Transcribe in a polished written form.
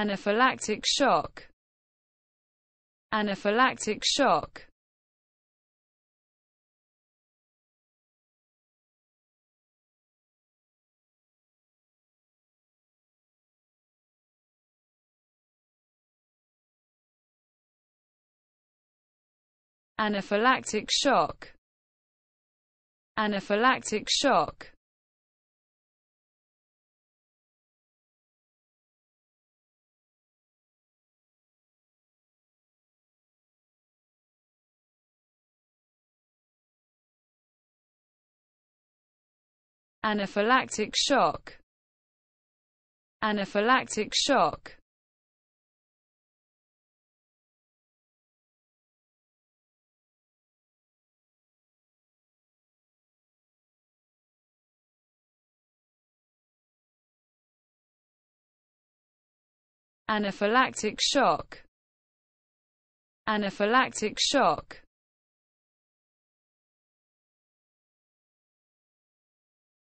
Anaphylactic shock. Anaphylactic shock. Anaphylactic shock. Anaphylactic shock. Anaphylactic shock. Anaphylactic shock. Anaphylactic shock. Anaphylactic shock.